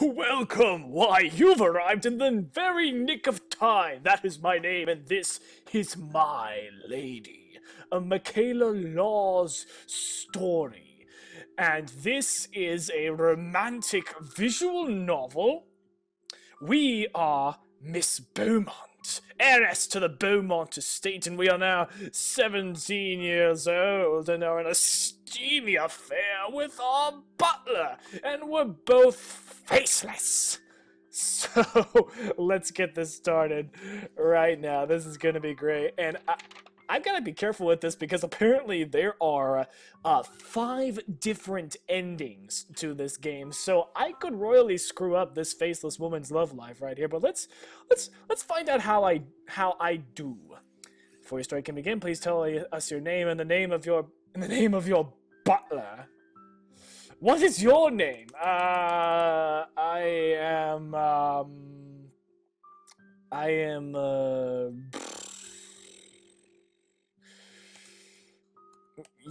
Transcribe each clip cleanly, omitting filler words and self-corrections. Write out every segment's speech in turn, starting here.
Welcome! Why, you've arrived in the very nick of time! That is my name, and this is my lady, a Michaela Laws story. And this is a romantic visual novel. We are Miss Beaumont, heiress to the Beaumont estate, and we are now 17 years old and are in a steamy affair with our butler, and we're both faceless. So let's get this started right now. This is gonna be great, and I've got to be careful with this because apparently there are 5 different endings to this game, so I could royally screw up this faceless woman's love life right here. But let's find out how I do. Before your story can begin, please tell us your name and the name of your butler. What is your name?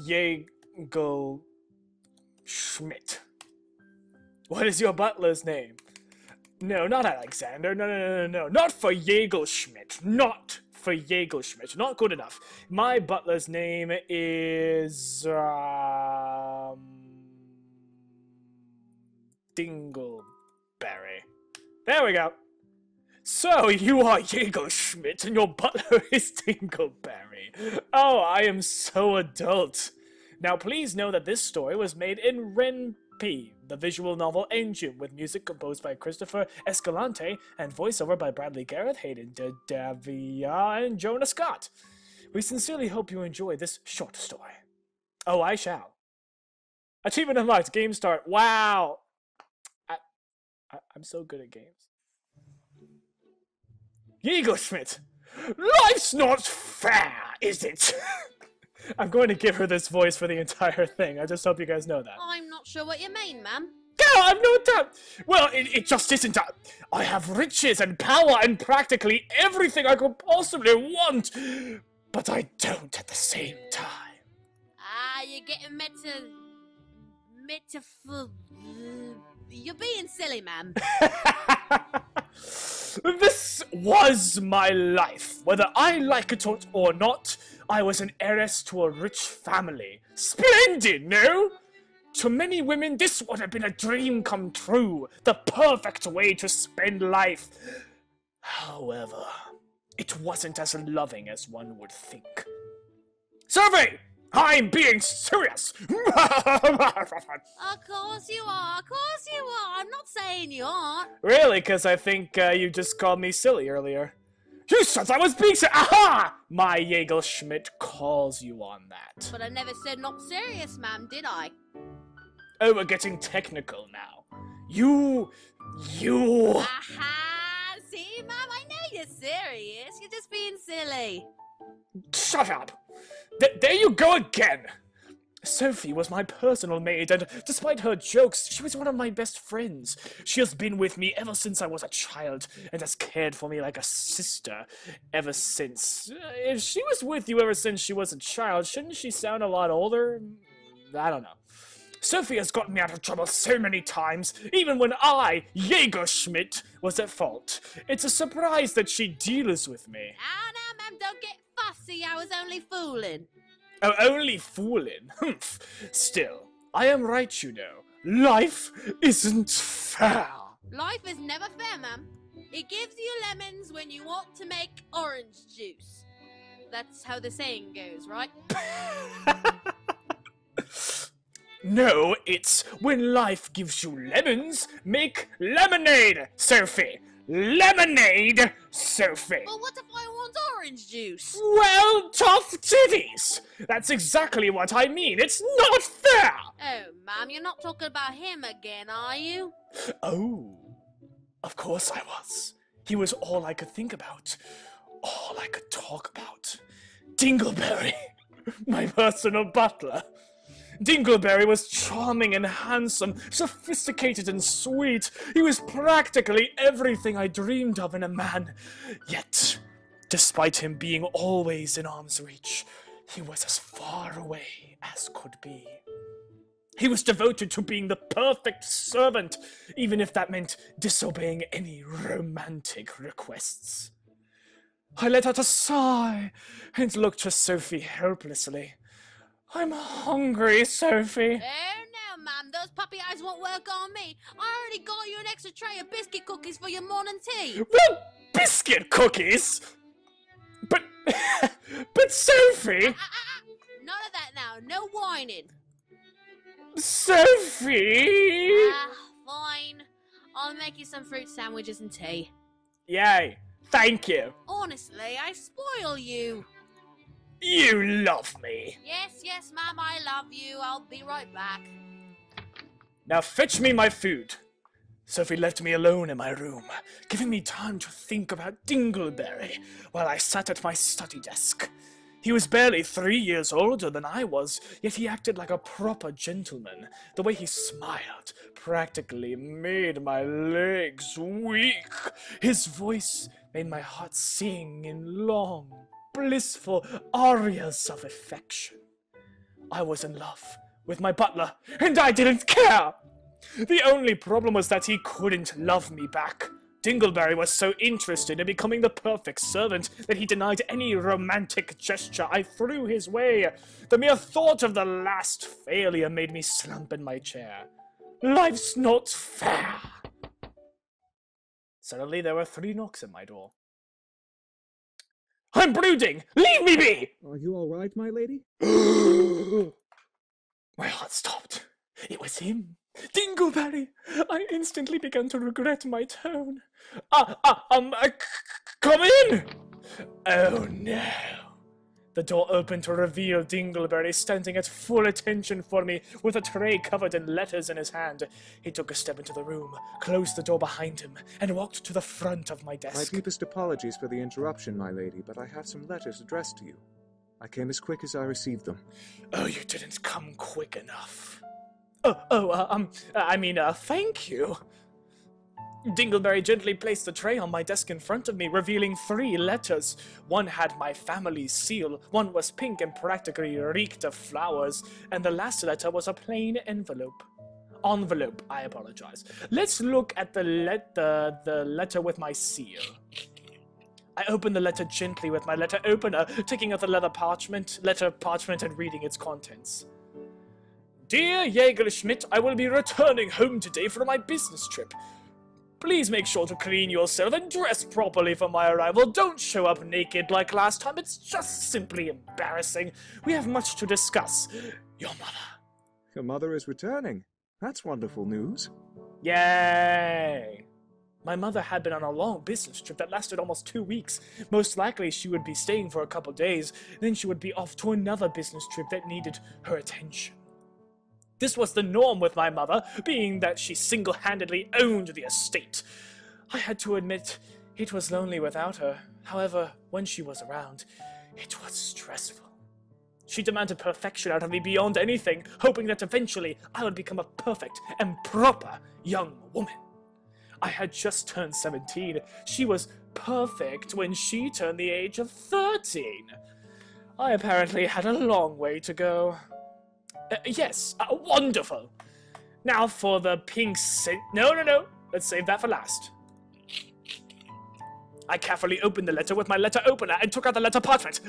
Jago Schmidt. What is your butler's name? No, not Alexander. No. Not for Jago Schmidt. Not for Jago Schmidt. Not good enough. My butler's name is DIngleberry. There we go. So, you are Jago Schmidt, and your butler is DIngleberry. Oh, I am so adult. Now, please know that this story was made in Ren'Py, the visual novel engine, with music composed by Christopher Escalante and voiceover by Bradley Garrett, Hayden De Davia, and Jonah Scott. We sincerely hope you enjoy this short story. Oh, I shall. Achievement unlocked. Game start. Wow. I'm so good at games. Jago Schmidt, life's not fair, is it? I'm going to give her this voice for the entire thing. I just hope you guys know that. I'm not sure what you mean, ma'am. Girl, I've no doubt. Well, it just isn't. I have riches and power and practically everything I could possibly want, but I don't at the same time. Ah, you're getting metaphor. You're being silly, ma'am. This was my life. Whether I like it or not, I was an heiress to a rich family. Splendid, no? To many women, this would have been a dream come true, the perfect way to spend life. However, it wasn't as loving as one would think. Survey! I'm being serious! Of course you are, of course you are. I'm not saying you aren't. Really, because I think you just called me silly earlier. You said I was being serious! Aha! My Jago Schmidt calls you on that. But I never said not serious, ma'am, did I? Oh, we're getting technical now. You... Aha! See, ma'am, I know you're serious. You're just being silly. Shut up! There you go again! Sophie was my personal maid, and despite her jokes, she was one of my best friends. She has been with me ever since I was a child, and has cared for me like a sister ever since. If she was with you ever since she was a child, shouldn't she sound a lot older? I don't know. Sophie has gotten me out of trouble so many times, even when I, Jago Schmidt, was at fault. It's a surprise that she deals with me. Anna, ma'am, don't get fussy, I was only fooling. Oh, only fooling? Humph. Still, I am right, you know. Life isn't fair. Life is never fair, ma'am. It gives you lemons when you want to make orange juice. That's how the saying goes, right? No, it's when life gives you lemons, make lemonade, Sophie. Lemonade, Sophie. But what if I want orange juice? Well, tough titties. That's exactly what I mean. It's not fair. Oh, ma'am, you're not talking about him again, are you? Oh, of course I was. He was all I could think about. All I could talk about. DIngleberry, my personal butler. DIngleberry was charming and handsome, sophisticated and sweet. He was practically everything I dreamed of in a man. Yet, despite him being always in arm's reach, he was as far away as could be. He was devoted to being the perfect servant, even if that meant disobeying any romantic requests. I let out a sigh and looked to Sophie helplessly. I'm hungry, Sophie. Oh, no, ma'am. Those puppy eyes won't work on me. I already got you an extra tray of biscuit cookies for your morning tea. Well, biscuit cookies? But... but, Sophie... None of that now. No whining. Sophie! Fine. I'll make you some fruit sandwiches and tea. Yay. Thank you. Honestly, I spoil you. You love me. Yes, yes, ma'am, I love you. I'll be right back. Now fetch me my food. Sophie left me alone in my room, giving me time to think about Dingleberry while I sat at my study desk. He was barely 3 years older than I was, yet he acted like a proper gentleman. The way he smiled practically made my legs weak. His voice made my heart sing in long, blissful arias of affection. I was in love with my butler, and I didn't care. The only problem was that he couldn't love me back. Dingleberry was so interested in becoming the perfect servant that he denied any romantic gesture I threw his way. The mere thought of the last failure made me slump in my chair. Life's not fair. Suddenly there were 3 knocks at my door. I'm brooding! Leave me be! Are you all right, my lady? My heart stopped. It was him. Dingleberry! I instantly began to regret my tone. Come in! Oh no. The door opened to reveal Dingleberry standing at full attention for me with a tray covered in letters in his hand. He took a step into the room, closed the door behind him, and walked to the front of my desk. My deepest apologies for the interruption, my lady, but I have some letters addressed to you. I came as quick as I received them. Oh, you didn't come quick enough. Thank you. Dingleberry gently placed the tray on my desk in front of me, revealing 3 letters. One had my family's seal, one was pink and practically reeked of flowers, and the last letter was a plain envelope. Envelope, I apologize. Let's look at the letter with my seal. I opened the letter gently with my letter opener, taking out the letter parchment and reading its contents. Dear Jäger Schmidt, I will be returning home today for my business trip. Please make sure to clean yourself and dress properly for my arrival. Don't show up naked like last time. It's just simply embarrassing. We have much to discuss. Your mother. Your mother is returning. That's wonderful news. Yay! My mother had been on a long business trip that lasted almost 2 weeks. Most likely she would be staying for a couple days, then she would be off to another business trip that needed her attention. This was the norm with my mother, being that she single-handedly owned the estate. I had to admit, it was lonely without her. However, when she was around, it was stressful. She demanded perfection out of me beyond anything, hoping that eventually I would become a perfect and proper young woman. I had just turned 17. She was perfect when she turned the age of 13. I apparently had a long way to go. Wonderful. Now for the pink no, let's save that for last. I carefully opened the letter with my letter opener and took out the letter parchment.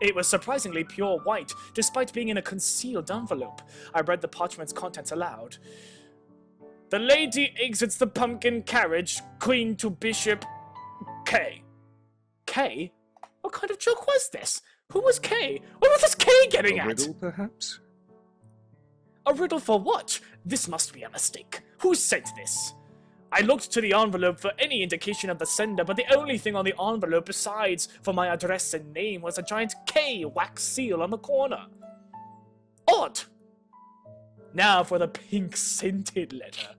It was surprisingly pure white, despite being in a concealed envelope. I read the parchment's contents aloud. The lady exits the pumpkin carriage, Queen to Bishop K. K? What kind of joke was this? Who was K? What was this K getting at? A riddle, perhaps? A riddle for what? This must be a mistake. Who sent this? I looked to the envelope for any indication of the sender, but the only thing on the envelope besides for my address and name was a giant K wax seal on the corner. Odd. Now for the pink-scented letter.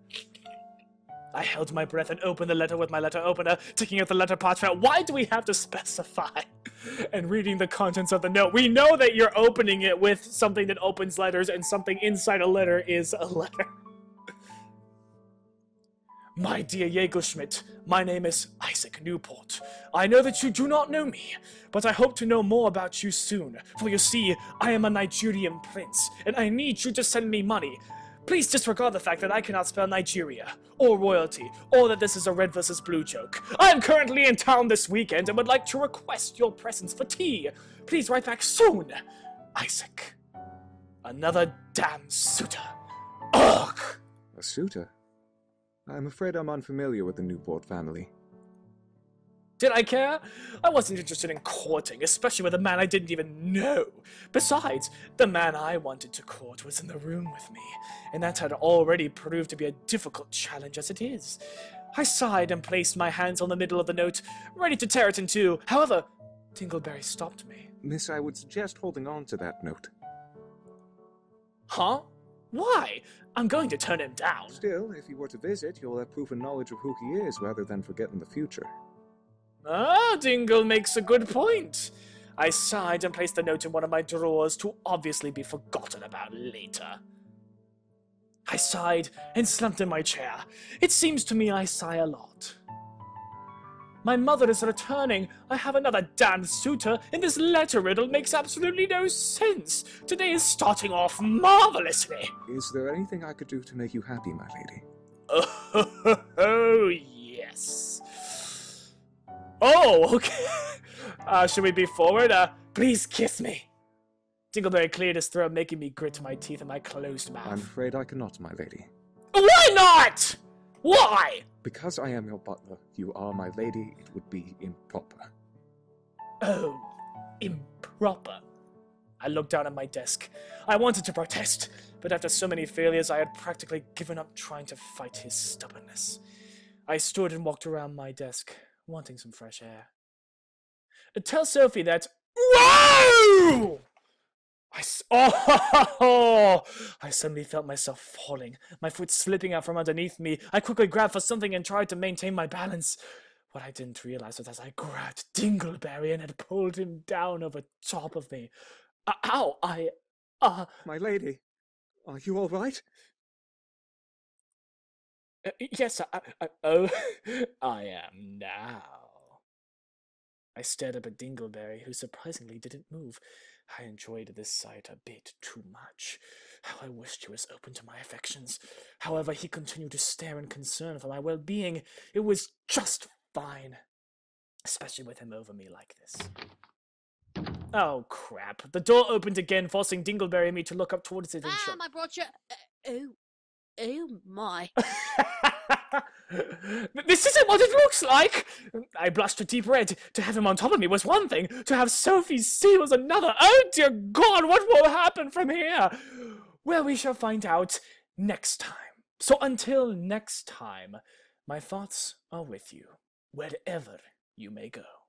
I held my breath and opened the letter with my letter opener, taking out the letter parchment. Why do we have to specify? And reading the contents of the note. We know that you're opening it with something that opens letters, and something inside a letter is a letter. My dear Jägerschmidt, my name is Isaac Newport. I know that you do not know me, but I hope to know more about you soon. For you see, I am a Nigerian prince, and I need you to send me money. Please disregard the fact that I cannot spell Nigeria, or royalty, or that this is a red versus blue joke. I am currently in town this weekend and would like to request your presence for tea. Please write back soon, Isaac. Another damn suitor. Ugh! A suitor? I'm afraid I'm unfamiliar with the Newport family. Did I care? I wasn't interested in courting, especially with a man I didn't even know. Besides, the man I wanted to court was in the room with me, and that had already proved to be a difficult challenge as it is. I sighed and placed my hands on the middle of the note, ready to tear it in two. However, Dingleberry stopped me. Miss, I would suggest holding on to that note. Huh? Why? I'm going to turn him down. Still, if you were to visit, you'll have proof and knowledge of who he is rather than forget in the future. Ah, Dingle makes a good point. I sighed and placed the note in one of my drawers to obviously be forgotten about later. I sighed and slumped in my chair. It seems to me I sigh a lot. My mother is returning. I have another damn suitor, and this letter riddle makes absolutely no sense. Today is starting off marvelously. Is there anything I could do to make you happy, my lady? Oh, yes. Oh, okay. Should we be forward? Please kiss me. Dingleberry cleared his throat, making me grit my teeth in my closed mouth. I'm afraid I cannot, my lady. Why not? Why? Because I am your butler, you are my lady, it would be improper. Oh, improper. I looked down at my desk. I wanted to protest, but after so many failures, I had practically given up trying to fight his stubbornness. I stood and walked around my desk, wanting some fresh air. Tell Sophie that... Whoa! I suddenly felt myself falling, my foot slipping out from underneath me. I quickly grabbed for something and tried to maintain my balance. What I didn't realize was as I grabbed Dingleberry and had pulled him down over top of me. Ow! My lady, are you all right? Yes, I am now. I stared up at Dingleberry, who surprisingly didn't move. I enjoyed this sight a bit too much. How I wished he was open to my affections. However, he continued to stare in concern for my well-being. It was just fine. Especially with him over me like this. Oh, crap. The door opened again, forcing Dingleberry and me to look up towards it. I brought you... Oh my. This isn't what it looks like! I blushed a deep red. To have him on top of me was one thing. To have Sophie's seal was another. Oh dear God, what will happen from here? Well, we shall find out next time. So until next time, my thoughts are with you, wherever you may go.